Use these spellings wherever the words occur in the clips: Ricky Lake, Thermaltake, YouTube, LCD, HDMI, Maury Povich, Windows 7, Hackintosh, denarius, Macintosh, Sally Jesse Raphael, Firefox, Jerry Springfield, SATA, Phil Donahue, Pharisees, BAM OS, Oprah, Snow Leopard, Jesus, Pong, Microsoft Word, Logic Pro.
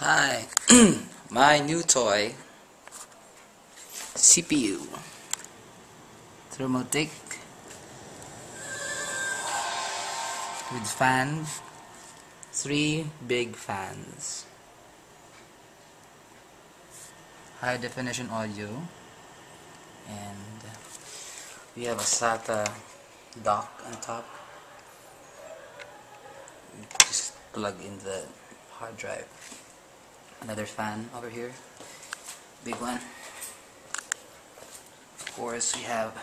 Hi, my new toy CPU Thermaltake with fan, 3 big fans, high definition audio, and we have a SATA dock on top. Just plug in the hard drive. Another fan over here, big one. Of course, we have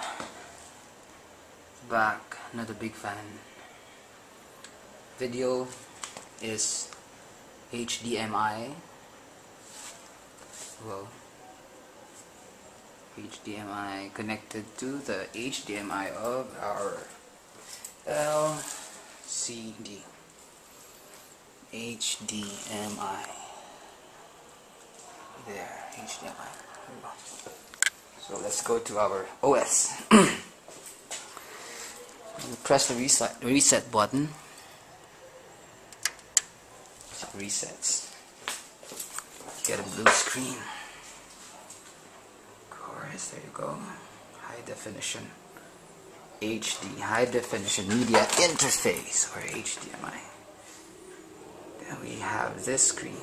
back another big fan. Video is HDMI. Well, HDMI connected to the HDMI of our LCD. HDMI. There, HDMI. So let's go to our OS. Press the reset button. It resets. Get a blue screen. Of course, there you go. High definition HD, high definition media interface, or HDMI. Then we have this screen.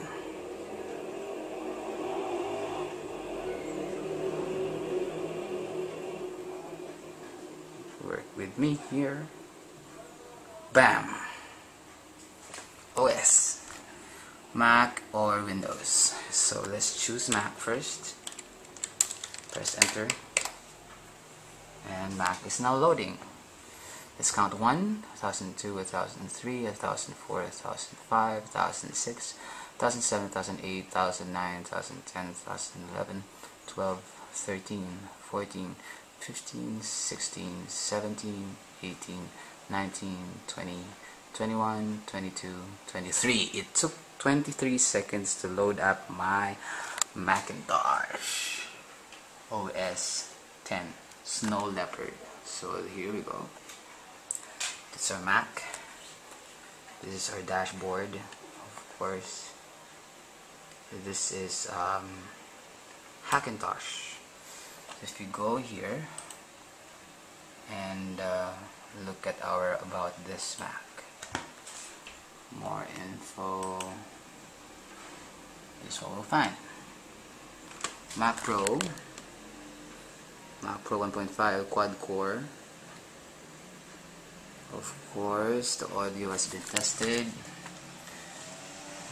Work with me here. BAM OS, Mac or Windows. So let's choose Mac first. Press enter, and Mac is now loading. Let's count 1, 1002, 1003, 1004, 1005, 1006, 1007, 1008, 1009, 1010, 1011, 12, 13, 14, 15, 16, 17, 18, 19, 20, 21, 22, 23. It took 23 seconds to load up my Macintosh OS 10 Snow Leopard. So here we go. This is our Mac. This is our dashboard, of course. This is Hackintosh. If we go here and look at our about this Mac, more info is what we'll find. Mac Pro 1.5 quad core. Of course, the audio has been tested.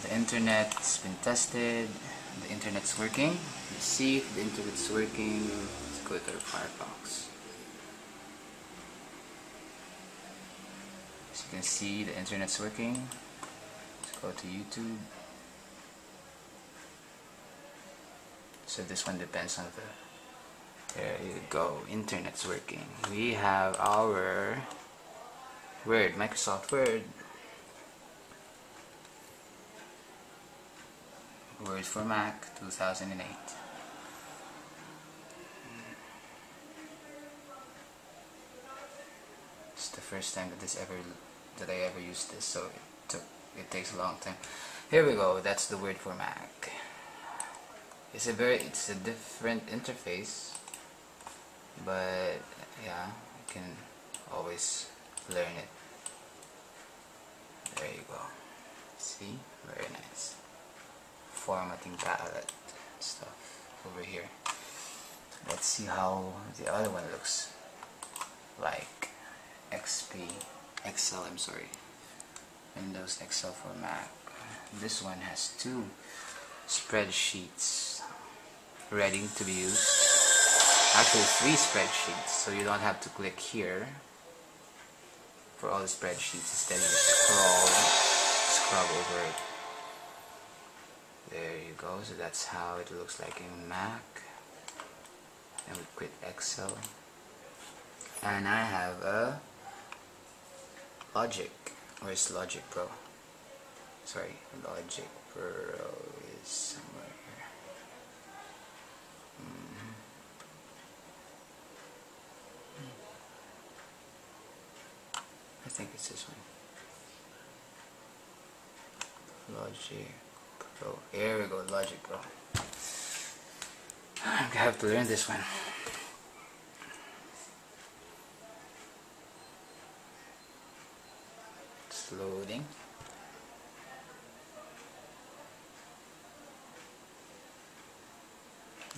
The internet's been tested. The internet's working. Let's see if the internet's working. Let's go to our Firefox. As you can see, the internet's working. Let's go to YouTube. So this one depends on the... There you go. Internet's working. We have our Word, Microsoft Word. Word for Mac 2008. It's the first time that I ever used this, so it takes a long time. Here we go. That's the Word for Mac. It's a different interface, but yeah, you can always learn it. There you go. See, very nice. Formatting palette stuff over here. Let's see how the other one looks like. Excel, I'm sorry. Windows Excel for Mac. This one has 2 spreadsheets ready to be used. Actually, 3 spreadsheets, so you don't have to click here for all the spreadsheets. Instead, you scrub over it. There you go. So that's how it looks like in Mac. And we quit Excel. And I have a Logic. Where's Logic Pro? Sorry, Logic Pro is somewhere here. I think it's this one. Logic. Pro. Here we go, Logic Pro. I'm gonna have to learn this one. It's loading.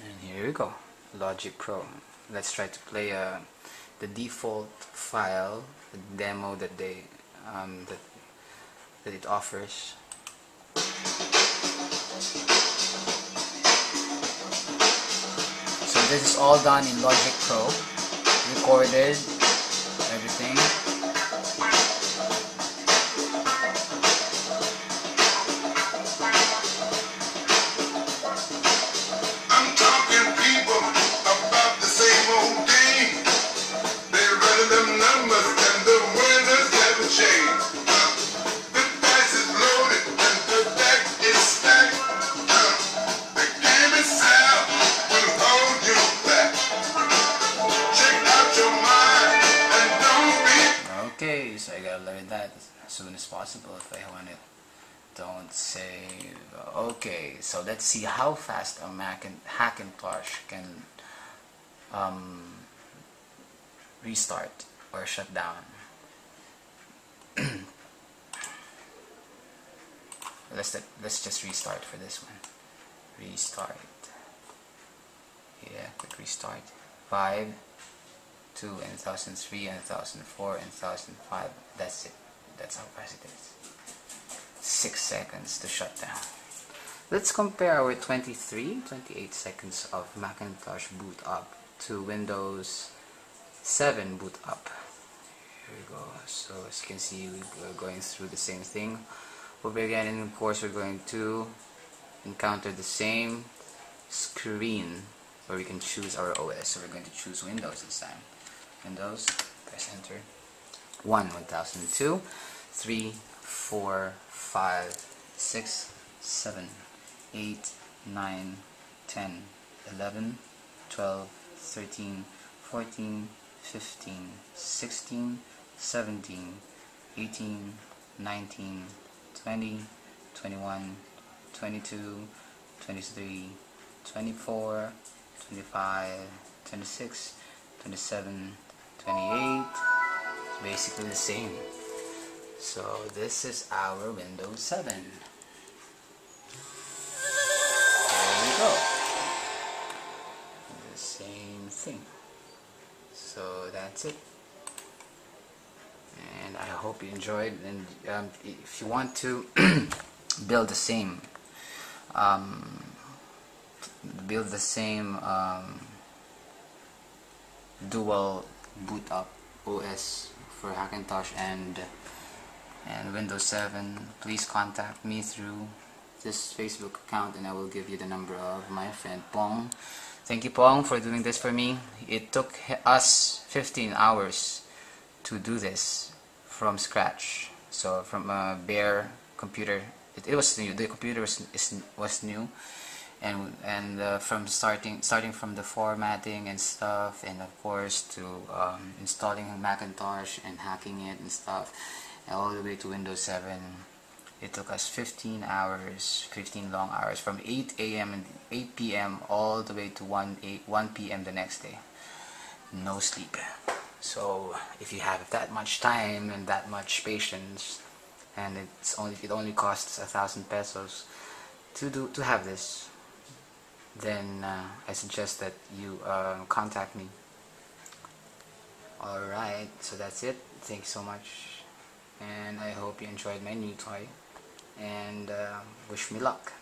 And here we go, Logic Pro. Let's try to play the default file, the demo that they that it offers. So this is all done in Logic Pro, recorded, everything. Save. Okay, so let's see how fast a Mac and Hackintosh can restart or shut down. Let's just restart for this one. Restart. Yeah, click restart. 5, 2, and 1003, and 1004, and 1005. That's it. That's how fast it is. 6 seconds to shut down. Let's compare our 28 seconds of Macintosh boot up to Windows 7 boot up. Here we go. So as you can see, we're going through the same thing over again, and of course we're going to encounter the same screen where we can choose our OS. So we're going to choose Windows this time. Windows, press enter. 1, 1002, 3, 4, 5, 6, 7, 8, 9, 10, 11, 12, 13, 14, 15, 16, 17, 18, 19, 20, 21, 22, 23, 24, 25, 26, 27, 28. It's basically the same. So this is our Windows 7. There we go. The same thing. So that's it. And I hope you enjoyed. And if you want to build the same, dual boot up OS for Hackintosh and Windows 7, please contact me through this Facebook account, and I will give you the number of my friend Pong. Thank you, Pong, for doing this for me. It took us 15 hours to do this from scratch. So from a bare computer, it was new. The computer was new, and from starting from the formatting and stuff, and of course to installing Macintosh and hacking it and stuff, all the way to Windows 7. It took us 15 long hours, from 8 a.m. and 8 p.m. all the way to 1 p.m. the next day. No sleep. So if you have that much time and that much patience, and it only costs 1,000 pesos to have this, then I suggest that you contact me. Alright, so that's it. Thanks so much. And I hope you enjoyed my new toy, and wish me luck.